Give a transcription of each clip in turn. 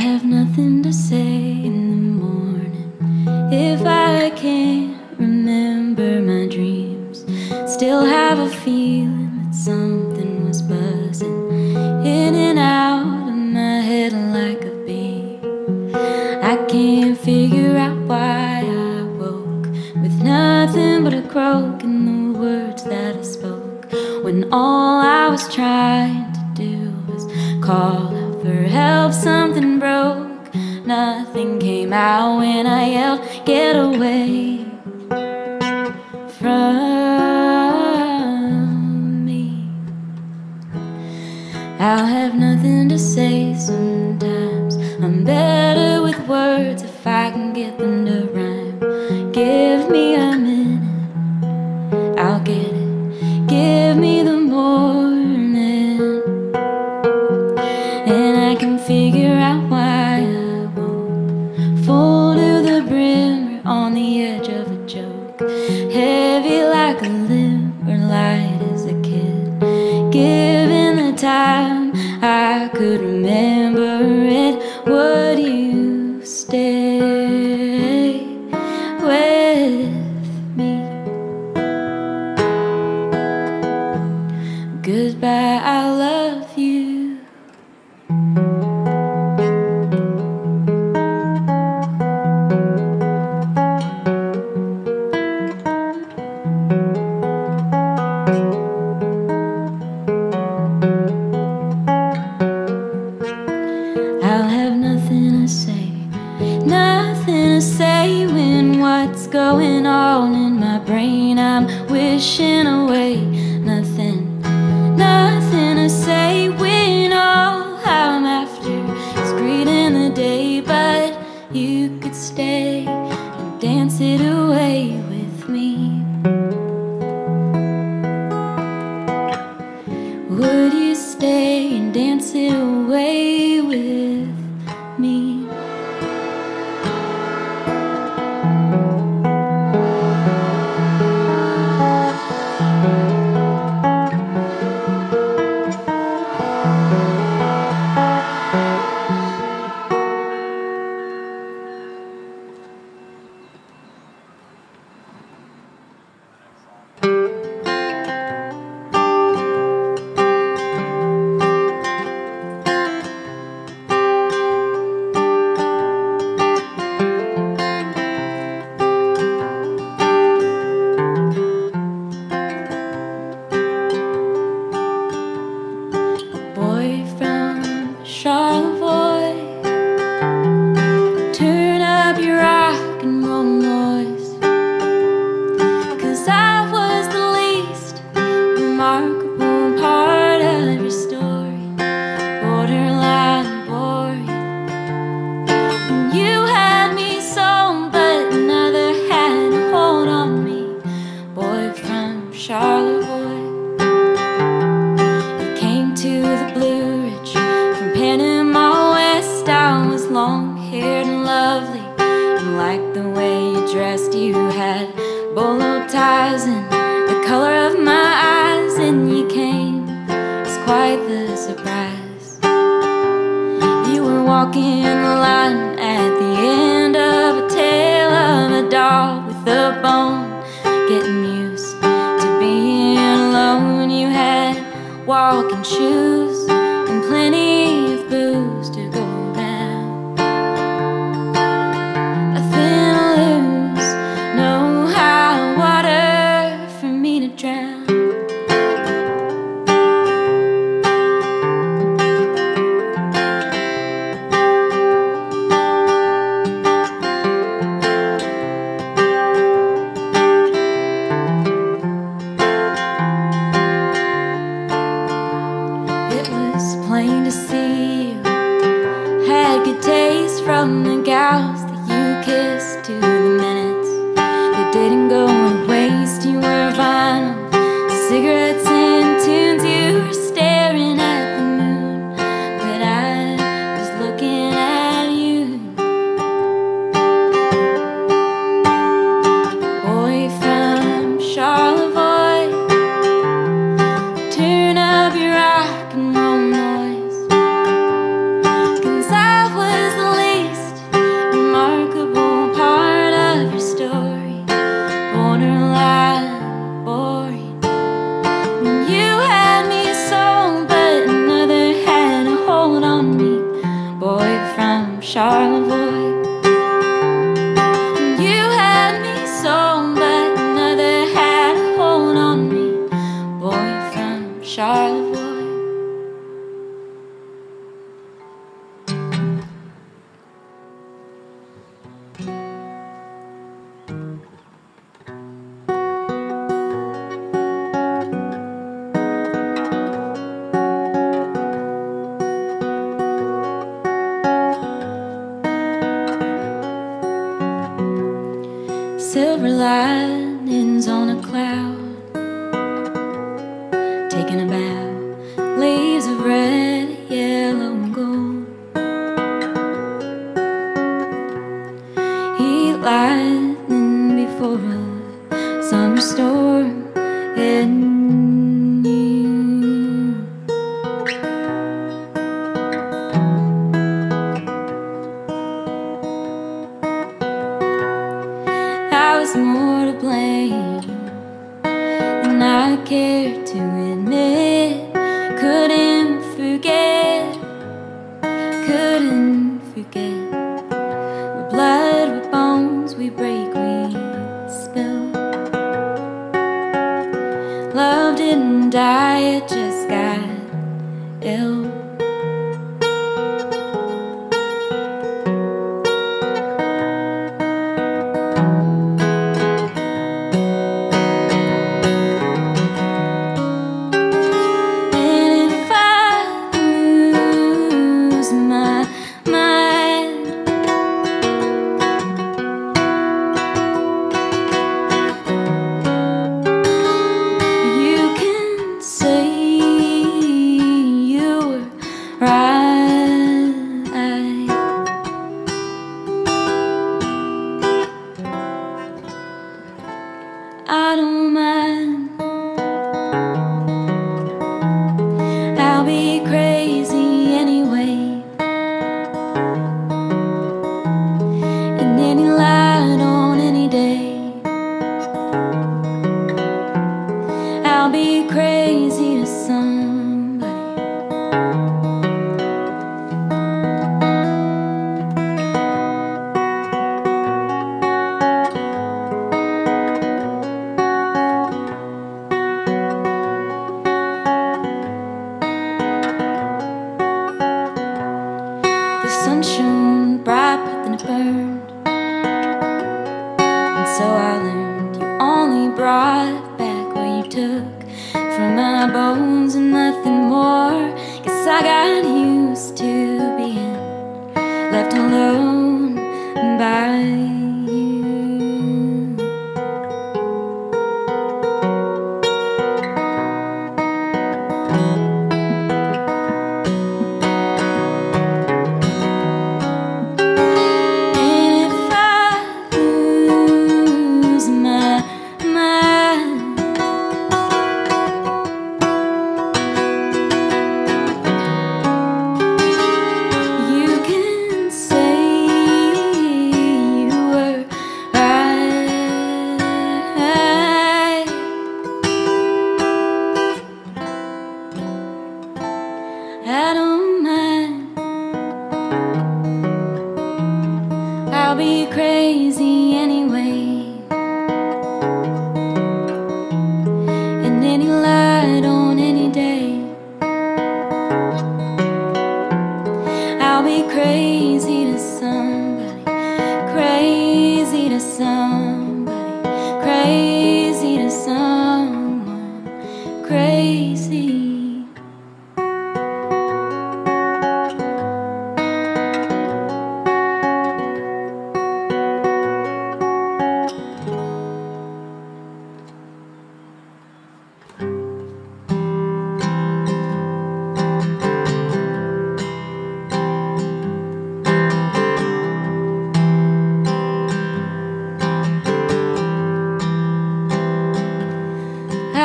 have nothing to say in the morning. If I can't remember my dreams, still have a feeling that something was buzzing in and out of my head like a bee. I can't figure out why I woke with nothing but a croak in the words that I spoke, when all I was trying to do was call out for help. Something broke, nothing came out when I yelled, "Get away from me." I'll have nothing to say sometimes. I'm better with words if I can get them to rhyme. Give me a minute, I'll get it. Give me the more. Figure out why I won't fall to the brim or on the edge of a joke, heavy like a limb or light as a kid. Given the time I could remember it, would you stay with me? Goodbye, I love you. Going on in my brain, I'm wishing away nothing, nothing to say when all I'm after is greeting the day. But you could stay and dance it away with me. Would you stay and dance it away with me? Your rock and roll noise, 'cause I was Charlevoix. You had me so bad, another had a hold on me. Boy from Charlevoix. Silver linings on a cloud, taking a bow, leaves of red, yellow and gold. Heat lightning before a thunderstorm and you. I was more to blame than I cared to admit. Couldn't forget. With blood, with bones, we break, we spill. Love didn't die, it just got ill. I don't mind. I'll be crazy anyway. And any light on any day, I'll be crazy to somebody. The sun shone bright, but then it burned. And so I learned you only brought back what you took from my bones and nothing more. Guess I got used to being left alone by you. And if I lose my mind, you can say you were right. I don't mind. I'll be crazy anyway. And any light on any day, I'll be crazy to someone.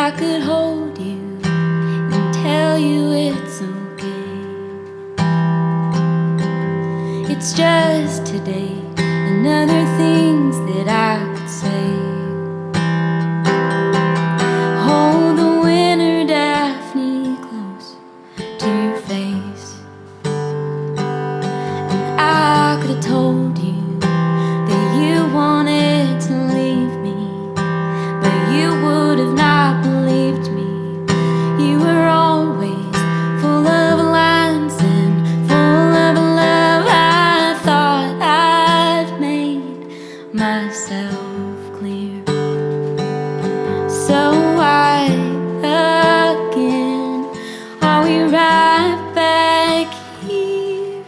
I could hold you and tell you it's okay. It's just today and other things that I could say. Hold the winter Daphne close to your face, and I have told you that you wanted to leave me, but you would have not believed me. You were always full of lines and full of love. I thought I'd made myself clear, so I again, are we right back here?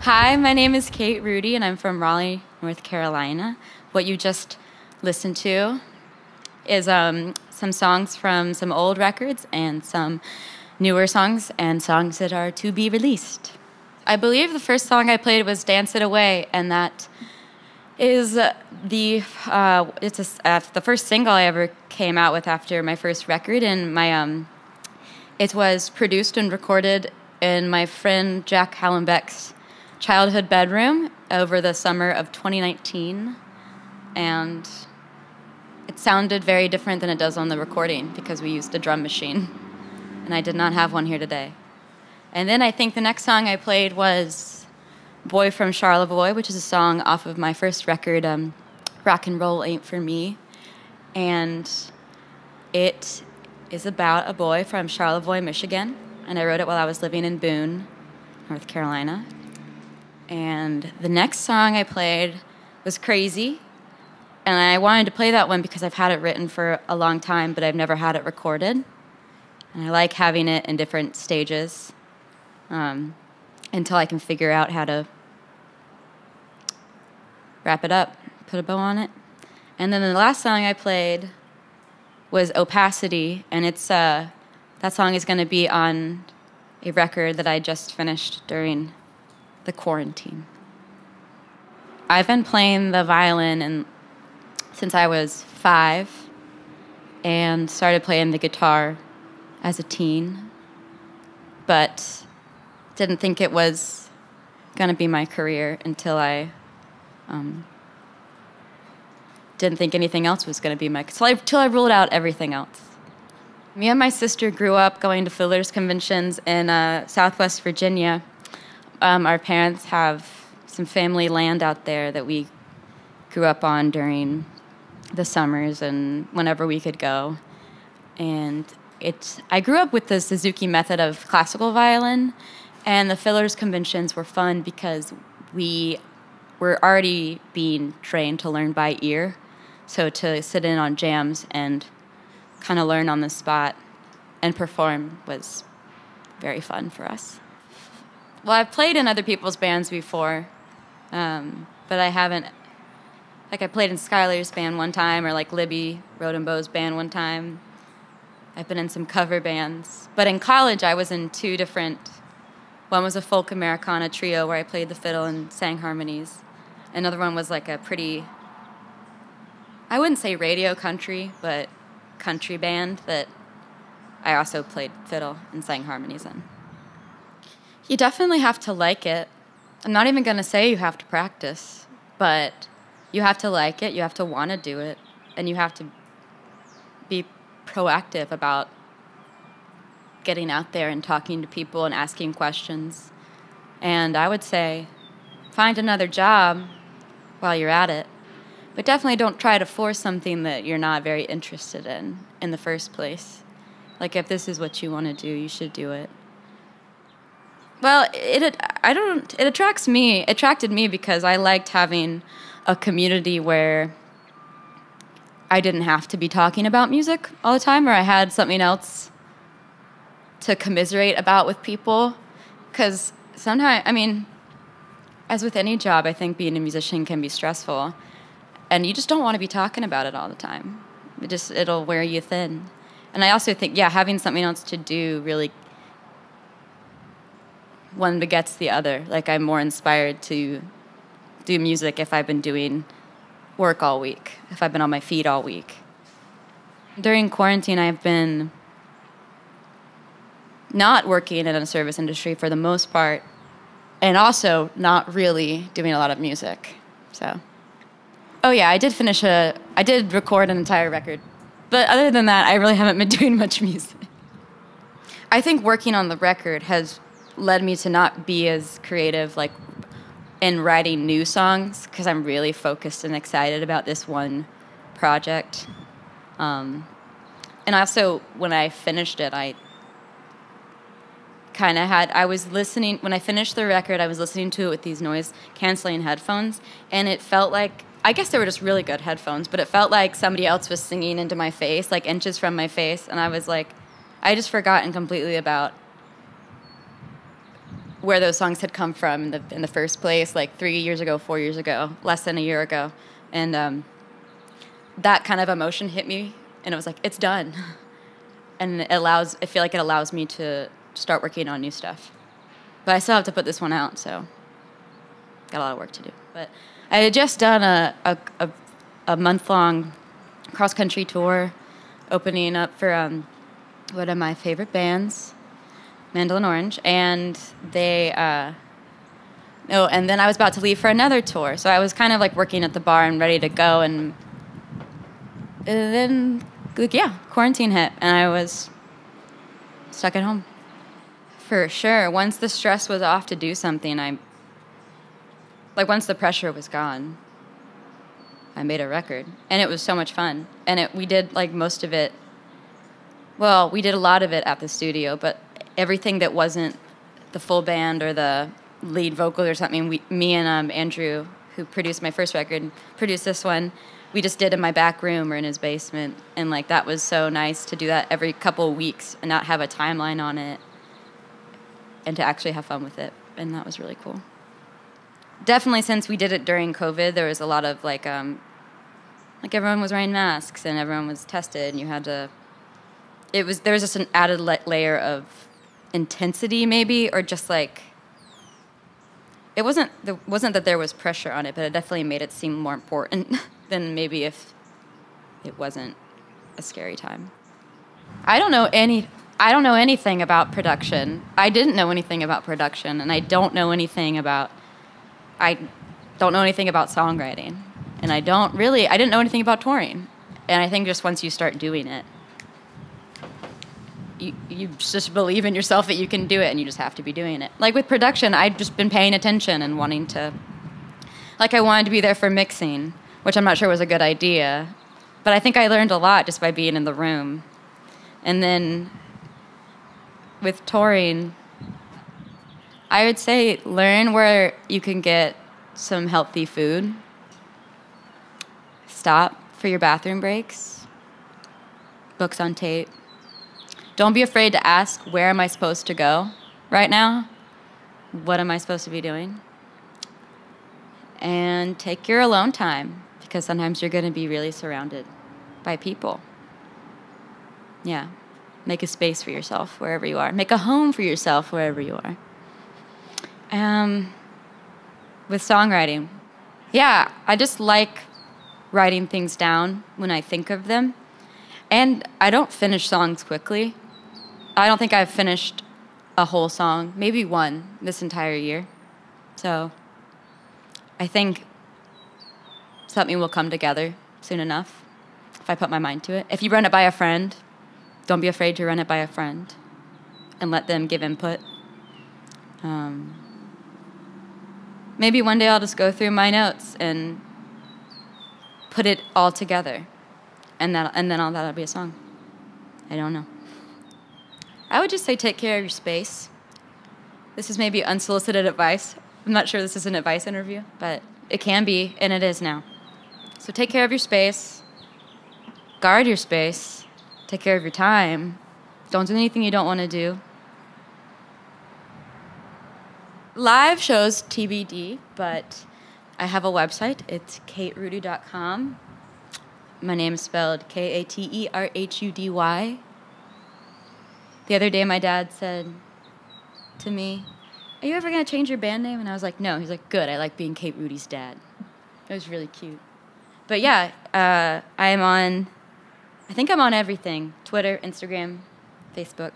Hi, my name is Kate Rhudy, and I'm from Raleigh, North Carolina. What you just listened to is some songs from some old records and some newer songs and songs that are to be released. I believe the first song I played was Dance It Away, and that is the first single I ever came out with after my first record, and it was produced and recorded in my friend Jack Hallenbeck's childhood bedroom over the summer of 2019, and it sounded very different than it does on the recording because we used a drum machine, and I did not have one here today. And then I think the next song I played was Boy from Charlevoix, which is a song off of my first record, Rock N' Roll Ain't For Me, and it is about a boy from Charlevoix, Michigan, and I wrote it while I was living in Boone, North Carolina. And the next song I played was Crazy, and I wanted to play that one because I've had it written for a long time, but I've never had it recorded, and I like having it in different stages until I can figure out how to wrap it up, put a bow on it. And then the last song I played was Opacity, and it's that song is going to be on a record that I just finished during the quarantine. I've been playing the violin since I was 5 and started playing the guitar as a teen, but didn't think it was going to be my career until I didn't think anything else was going to be my, till I ruled out everything else. Me and my sister grew up going to fiddlers conventions in Southwest Virginia. Our parents have some family land out there that we grew up on during the summers and whenever we could go. And I grew up with the Suzuki method of classical violin, and the fiddlers conventions were fun because we were already being trained to learn by ear. So to sit in on jams and kind of learn on the spot and perform was very fun for us. Well, I've played in other people's bands before, but I haven't, I played in Skylar's band one time, or like Libby Rodenbo's band one time. I've been in some cover bands. But in college, I was in two different, one was a folk Americana trio where I played the fiddle and sang harmonies. Another one was like a pretty, I wouldn't say radio country, but country band that I also played fiddle and sang harmonies in. You definitely have to like it. I'm not even going to say you have to practice, but you have to like it, you have to want to do it, and you have to be proactive about getting out there and talking to people and asking questions. And I would say find another job while you're at it. But definitely don't try to force something that you're not very interested in the first place. Like, if this is what you want to do, you should do it. Well, it attracts me. It attracted me because I liked having a community where I didn't have to be talking about music all the time, or I had something else to commiserate about with people. Because sometimes, I mean, as with any job, I think being a musician can be stressful. And you just don't want to be talking about it all the time. It'll wear you thin. And I also think, yeah, having something else to do, really, one begets the other. Like, I'm more inspired to do music if I've been doing work all week, if I've been on my feet all week. During quarantine, I've been not working in a service industry for the most part, and also not really doing a lot of music, so. Oh yeah, I did record an entire record. But other than that, I really haven't been doing much music. I think working on the record has led me to not be as creative, like, in writing new songs, because I'm really focused and excited about this one project. And also, when I finished it, I kind of had, I was listening, when I finished the record, I was listening to it with these noise-canceling headphones, and it felt like, I guess they were just really good headphones, but it felt like somebody else was singing into my face, like inches from my face, and I was like, I just forgotten completely about where those songs had come from in the first place, like 3 years ago, 4 years ago, less than a year ago. And that kind of emotion hit me, and it was like, it's done. And I feel like it allows me to start working on new stuff. But I still have to put this one out, so got a lot of work to do. But I had just done a month-long cross-country tour, opening up for one of my favorite bands, Mandolin Orange, and they, oh, and then I was about to leave for another tour, so I was kind of like working at the bar and ready to go, and then, like, yeah, quarantine hit, and I was stuck at home. For sure, once the stress was off to do something, like, once the pressure was gone, I made a record. And it was so much fun. And we did, like, most of it. Well, we did a lot of it at the studio, but everything that wasn't the full band or the lead vocal or something, me and Andrew, who produced my first record, produced this one, we just did in my back room or in his basement. And, like, that was so nice to do that every couple of weeks and not have a timeline on it and to actually have fun with it. And that was really cool. Definitely, since we did it during COVID, there was a lot of, like, everyone was wearing masks and everyone was tested, and you had to, there was just an added layer of intensity, maybe, or just, like, it wasn't that there was pressure on it, but it definitely made it seem more important than maybe if it wasn't a scary time. I don't know anything about production. I didn't know anything about production, and I don't know anything about songwriting. And I didn't know anything about touring. And I think just once you start doing it, you just believe in yourself that you can do it, and you just have to be doing it. Like with production, I've just been paying attention and wanting to, I wanted to be there for mixing, which I'm not sure was a good idea. But I think I learned a lot just by being in the room. And then with touring, I would say learn where you can get some healthy food. Stop for your bathroom breaks. Books on tape. Don't be afraid to ask, where am I supposed to go right now? What am I supposed to be doing? And take your alone time, because sometimes you're going to be really surrounded by people. Yeah. Make a space for yourself wherever you are. Make a home for yourself wherever you are. With songwriting, yeah, I just like writing things down when I think of them. And I don't finish songs quickly. I don't think I've finished a whole song, maybe one, this entire year. So I think something will come together soon enough if I put my mind to it. If you run it by a friend, don't be afraid to run it by a friend and let them give input. Maybe one day I'll just go through my notes and put it all together. And then that'll be a song. I don't know. I would just say take care of your space. This is maybe unsolicited advice. I'm not sure this is an advice interview, but it can be, and it is now. So take care of your space. Guard your space. Take care of your time. Don't do anything you don't want to do. Live shows TBD, but I have a website. It's katerhudy.com. My name is spelled K-A-T-E-R-H-U-D-Y. The other day, my dad said to me, "Are you ever going to change your band name?" And I was like, "No." He's like, "Good. I like being Kate Rhudy's dad." It was really cute. But yeah, I think I'm on everything. Twitter, Instagram, Facebook,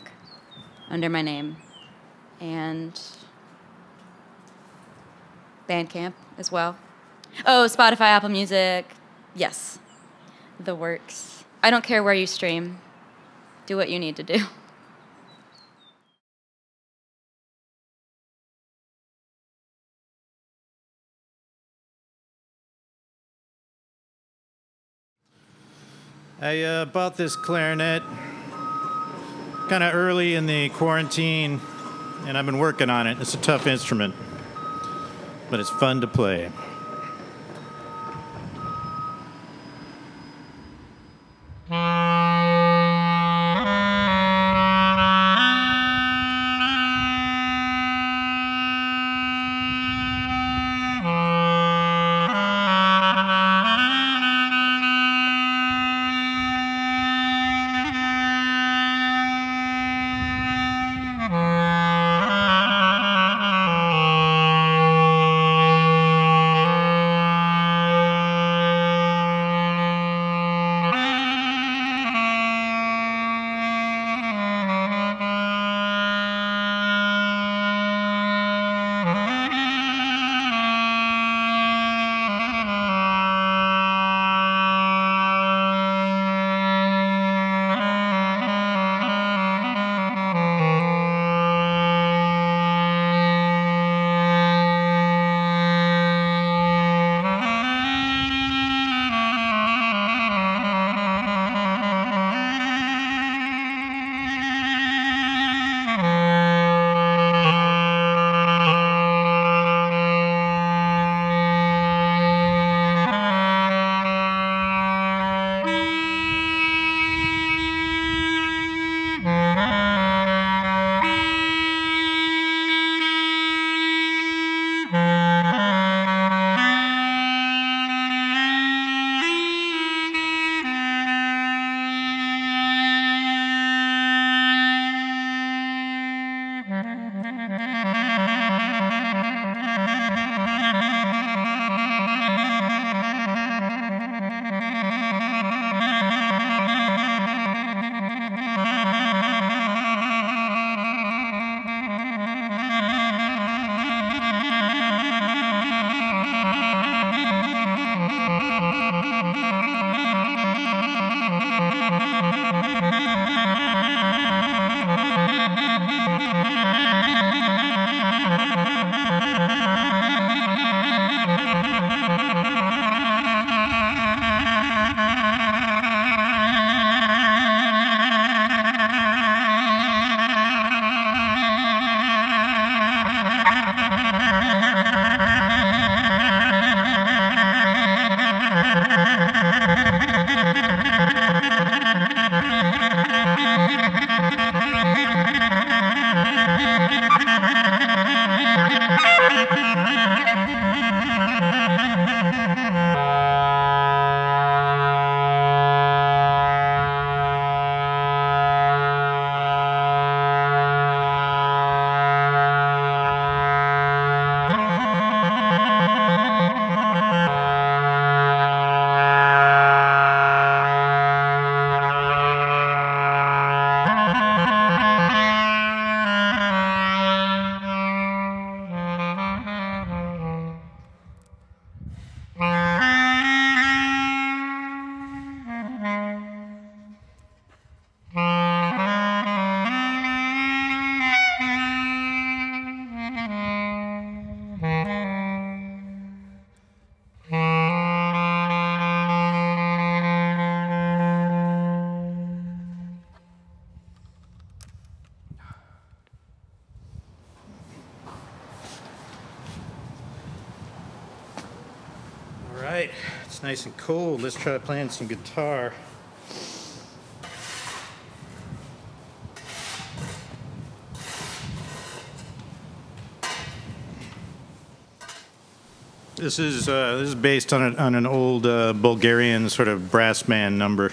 under my name. And Bandcamp as well. Oh, Spotify, Apple Music. Yes. The works. I don't care where you stream. Do what you need to do. I bought this clarinet kind of early in the quarantine, and I've been working on it. It's a tough instrument, but it's fun to play. right, it's nice and cold. Let's try playing some guitar. This is based on an old Bulgarian sort of brass band number.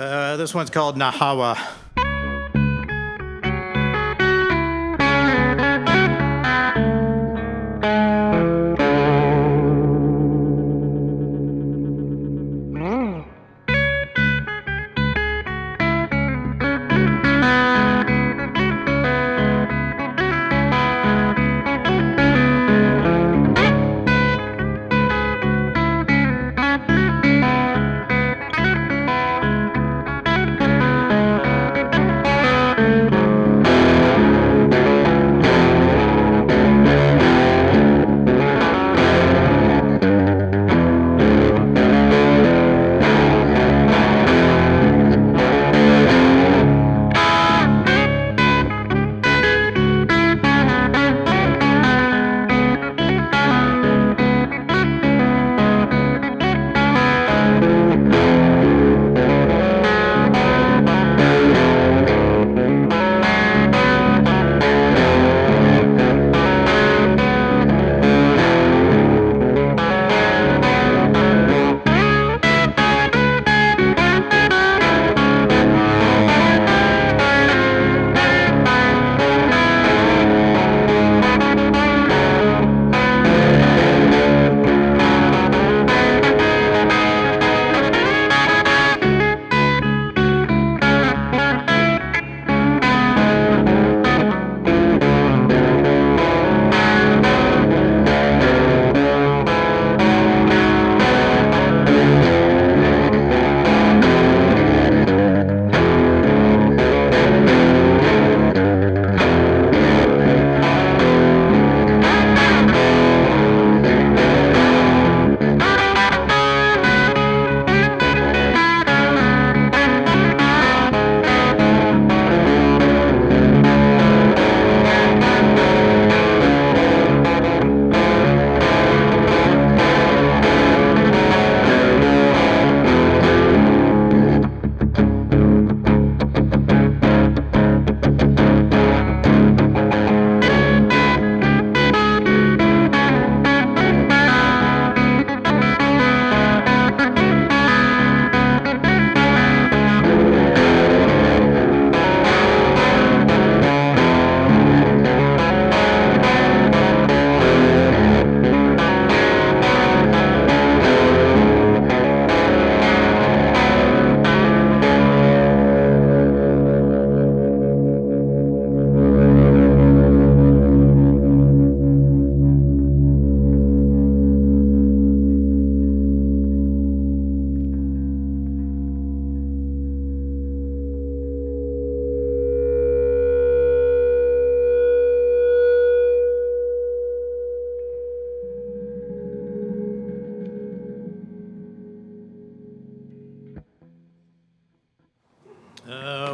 This one's called Nahawa.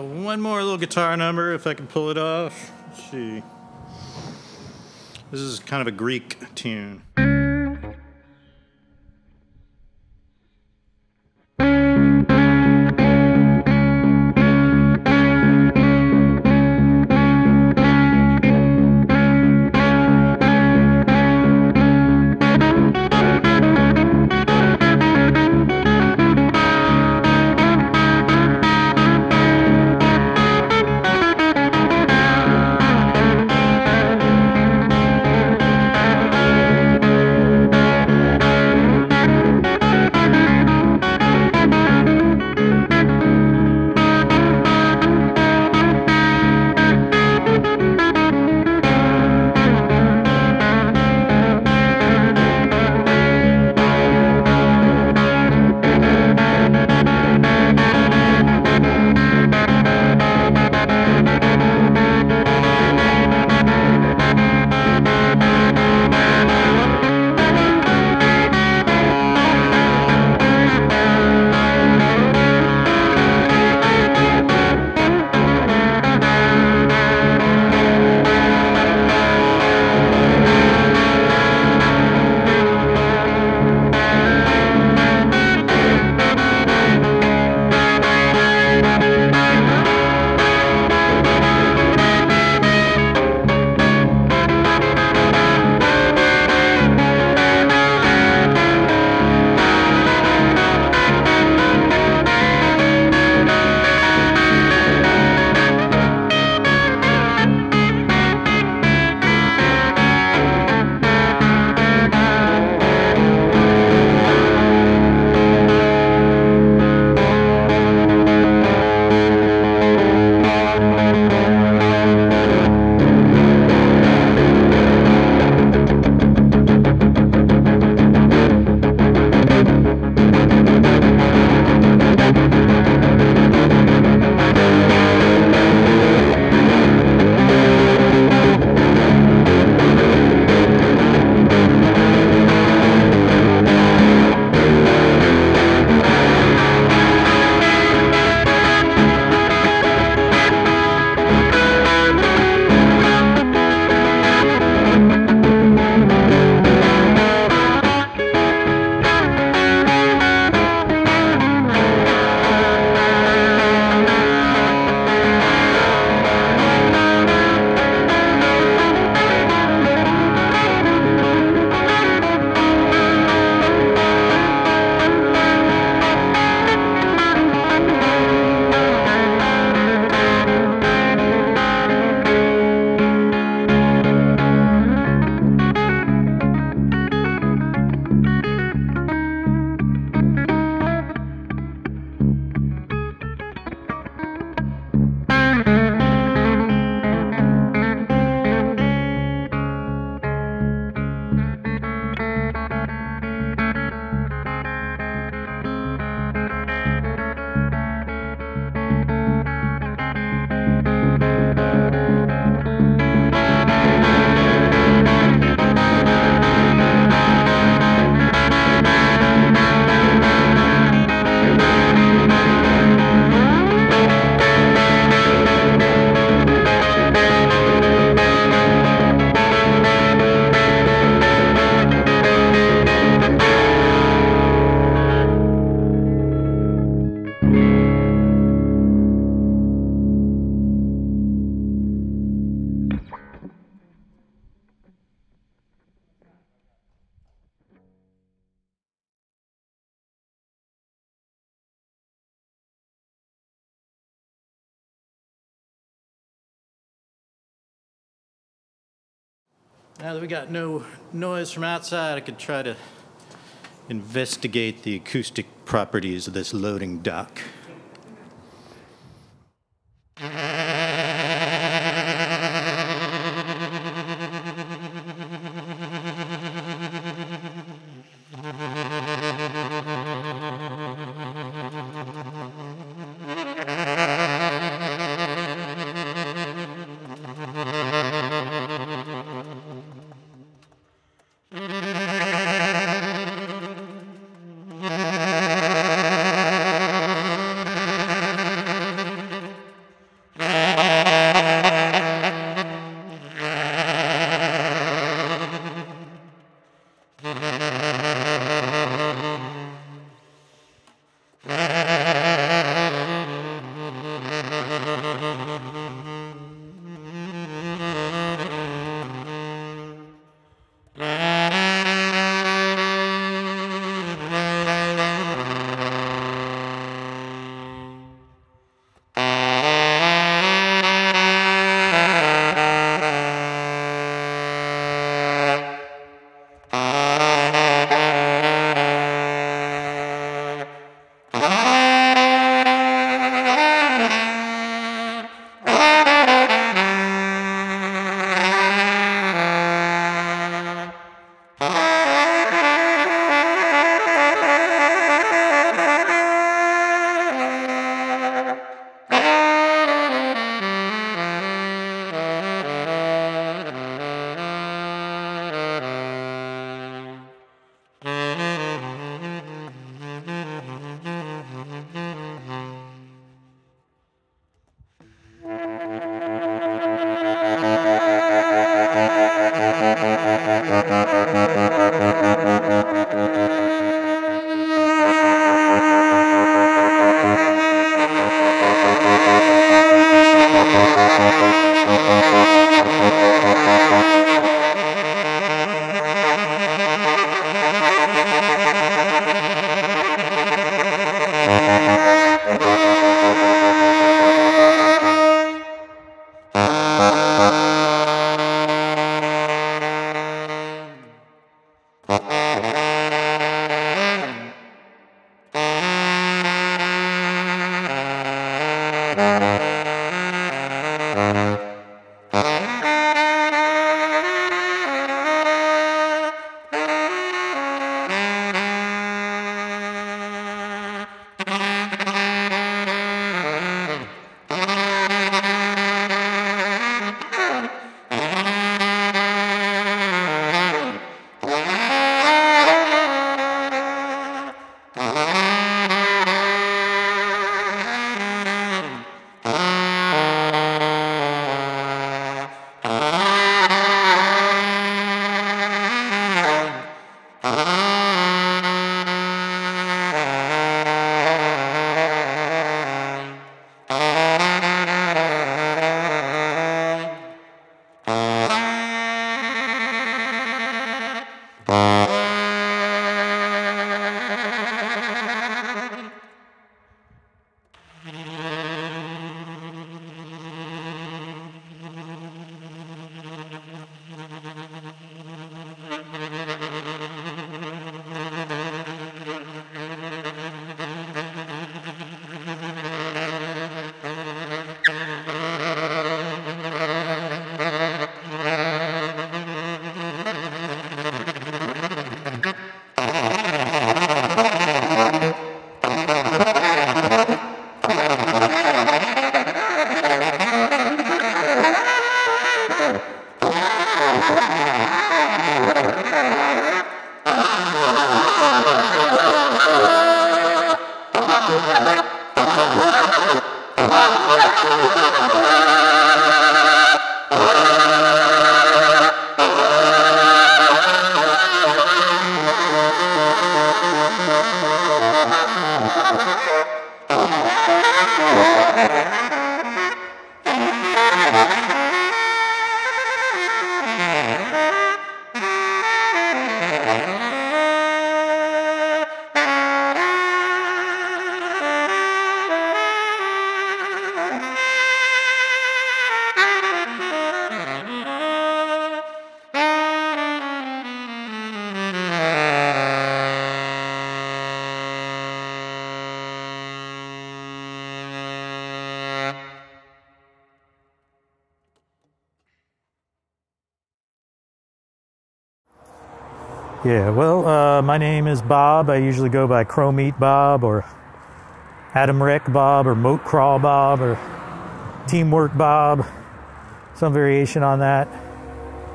One more little guitar number, if I can pull it off. Let's see. This is kind of a Greek tune. Now that we got no noise from outside, I could try to investigate the acoustic properties of this loading dock. Yeah, well, my name is Bob. I usually go by Crowmeat Bob or Adam Rick Bob or Moat Craw Bob or Teamwork Bob, some variation on that.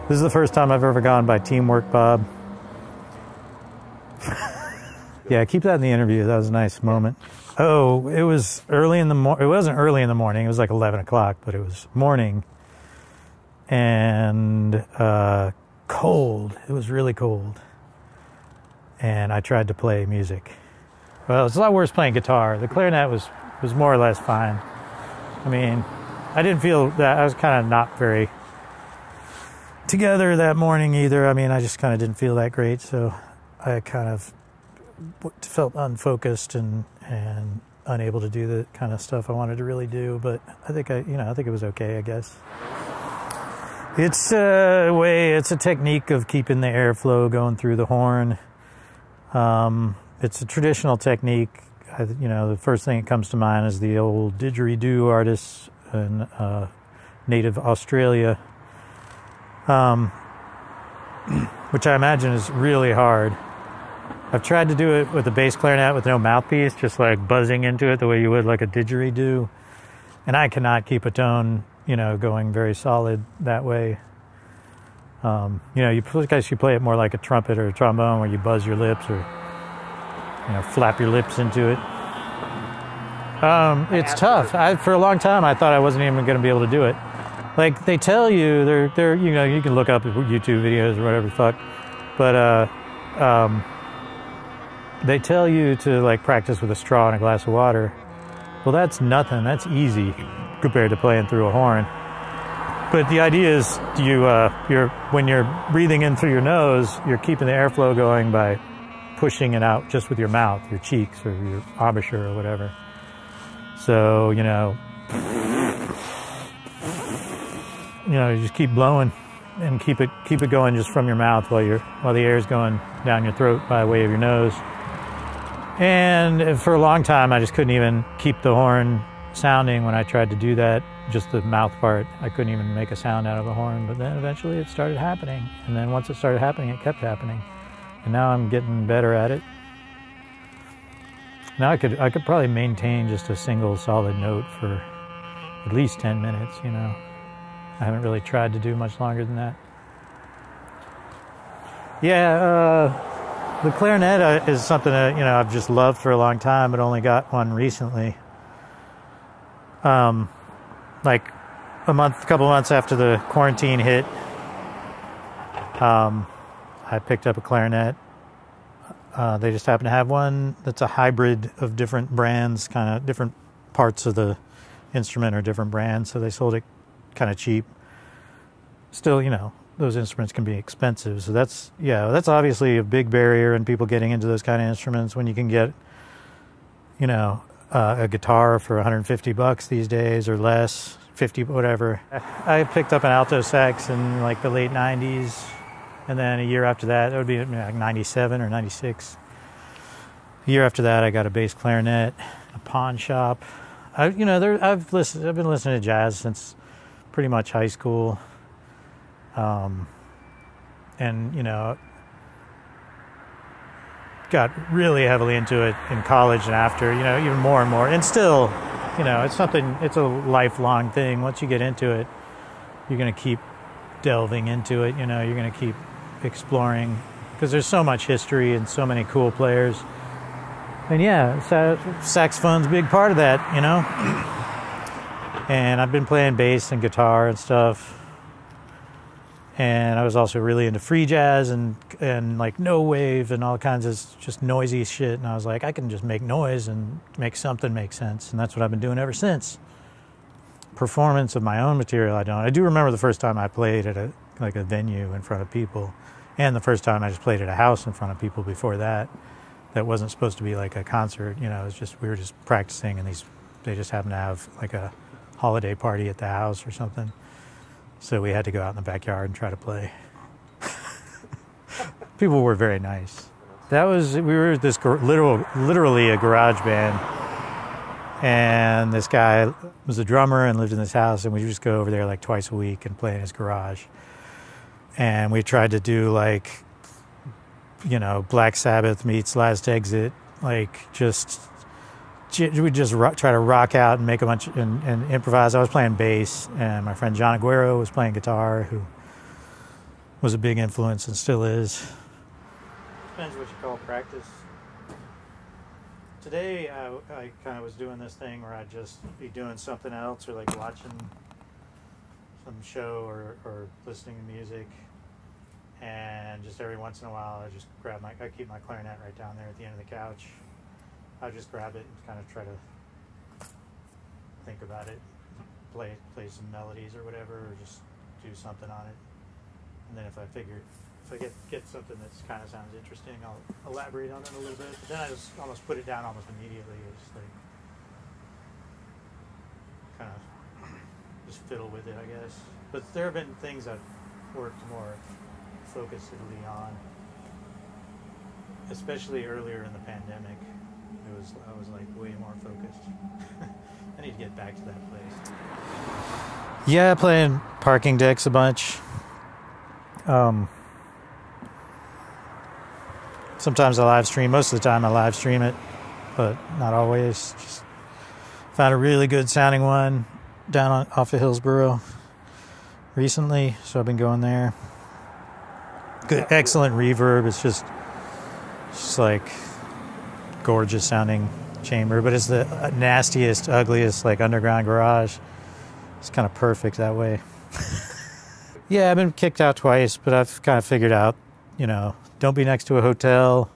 This is the first time I've ever gone by Teamwork Bob. Yeah, keep that in the interview. That was a nice moment. Oh, it was early in the morning. It wasn't early in the morning. It was like 11 o'clock, but it was morning and cold. It was really cold. And I tried to play music. Well, it's a lot worse playing guitar. The clarinet was more or less fine. I mean, I didn't feel that. I was kind of not very together that morning either. I mean, I just kind of didn't feel that great. So I kind of felt unfocused and unable to do the kind of stuff I wanted to really do. But I think I think it was okay, I guess. It's a way, it's a technique of keeping the airflow going through the horn. It's a traditional technique. The first thing that comes to mind is the old didgeridoo artists in native Australia, which I imagine is really hard. I've tried to do it with a bass clarinet with no mouthpiece, just like buzzing into it the way you would like a didgeridoo. And I cannot keep a tone, going very solid that way. I guess you play it more like a trumpet or a trombone where you buzz your lips or, flap your lips into it. It's tough. For a long time, I thought I wasn't even going to be able to do it. Like they tell you, you can look up YouTube videos or whatever the fuck, but they tell you to like practice with a straw and a glass of water. Well, that's nothing. That's easy compared to playing through a horn. But the idea is when you're breathing in through your nose, you're keeping the airflow going by pushing it out just with your mouth, your cheeks or your embouchure or whatever. So, you just keep blowing and keep it going just from your mouth while the air is going down your throat by way of your nose. And for a long time, I just couldn't even keep the horn sounding when I tried to do that, just the mouth part. I couldn't even make a sound out of a horn, but then eventually it started happening. And then once it started happening, it kept happening. And now I'm getting better at it. Now I could probably maintain just a single solid note for at least 10 minutes, I haven't really tried to do much longer than that. Yeah, the clarinet is something that, I've just loved for a long time, but only got one recently. Like a couple months after the quarantine hit, I picked up a clarinet. They just happen to have one that's a hybrid of different brands, kind of different parts of the instrument or different brands, so they sold it kind of cheap. Still, those instruments can be expensive. So that's obviously a big barrier in people getting into those kind of instruments when you can get, a guitar for $150 these days or less, 50, whatever. I picked up an alto sax in like the late 90s. And then a year after that, it would be like 97 or 96. A year after that, I got a bass clarinet, a pawn shop. I've been listening to jazz since pretty much high school. Got really heavily into it in college and after, even more and more. And still, it's a lifelong thing. Once you get into it, you're going to keep delving into it. You're going to keep exploring because there's so much history and so many cool players. And yeah, saxophone's a big part of that, And I've been playing bass and guitar and stuff. And I was also really into free jazz and like no wave and all kinds of just noisy shit. And I was like, I can just make noise and make something make sense. And that's what I've been doing ever since. Performance of my own material, I don't. I do remember the first time I played at a venue in front of people. And the first time I just played at a house in front of people before that. That wasn't supposed to be like a concert. It was just, we were just practicing and they just happened to have like a holiday party at the house or something. So we had to go out in the backyard and try to play. People were very nice. We were literally a garage band. And this guy was a drummer and lived in this house and we just go over there like twice a week and play in his garage. And we tried to do like you know, Black Sabbath meets Last Exit, like we just try to rock out and make a bunch and improvise. I was playing bass, and my friend John Aguero was playing guitar, who was a big influence and still is. Depends what you call practice. Today I kind of was doing this thing where I'd just be doing something else, or like watching some show or listening to music, and just every once in a while I just grab I keep my clarinet right down there at the end of the couch. I just grab it and kind of try to think about it, play some melodies or whatever, or just do something on it. And then if I get something that's kind of sounds interesting, I'll elaborate on it a little bit. But then I just almost put it down almost immediately. It's just like kind of just fiddle with it, I guess. But there have been things I've worked more focusedly on, especially earlier in the pandemic. I was like way more focused. I need to get back to that place. Yeah, playing parking decks a bunch. Sometimes I live stream. Most of the time I live stream it, but not always. Just found a really good sounding one down off of Hillsboro recently, so I've been going there. Good, excellent reverb. It's just like gorgeous sounding chamber, but it's the nastiest, ugliest, like underground garage. It's kind of perfect that way. Yeah, I've been kicked out twice, but I've kind of figured out, you know, don't be next to a hotel.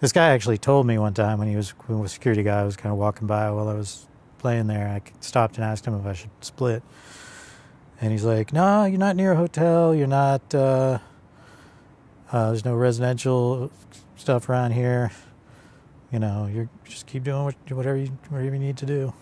This guy actually told me one time when he was a security guy, I was kind of walking by while I was playing there. I stopped and asked him if I should split, and he's like, "No, you're not near a hotel. You're not. There's no residential stuff around here. You know, you just keep doing whatever you need to do."